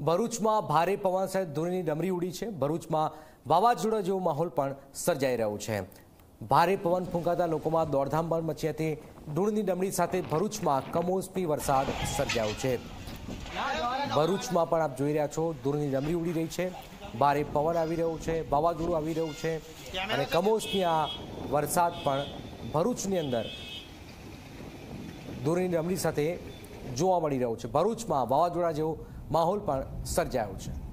ભરૂચમાં ભારે પવન સાથે ધૂળની ડમરી ઉડી છે। ભરૂચમાં વાવાઝોડા જેવો માહોલ પણ સર્જાઈ રહ્યો છે। ભારે પવન ફૂંકાતા લોકોમાં દોડધામ પણ મચી હતી। ધૂળની ડમરી સાથે ભરૂચમાં કમોસમી વરસાદ સર્જાયો છે। ભરૂચમાં પણ આપ જોઈ રહ્યા છો ધૂળની ડમરી ઉડી રહી છે, ભારે પવન આવી રહ્યો છે, વાવાઝોડું આવી રહ્યું છે અને કમોસમી આ વરસાદ પણ ભરૂચની અંદર ધૂળની ડમરી સાથે જોવા મળી રહ્યો છે। ભરૂચમાં વાવાઝોડા જેવો માહોલ પણ સર્જાયો છે।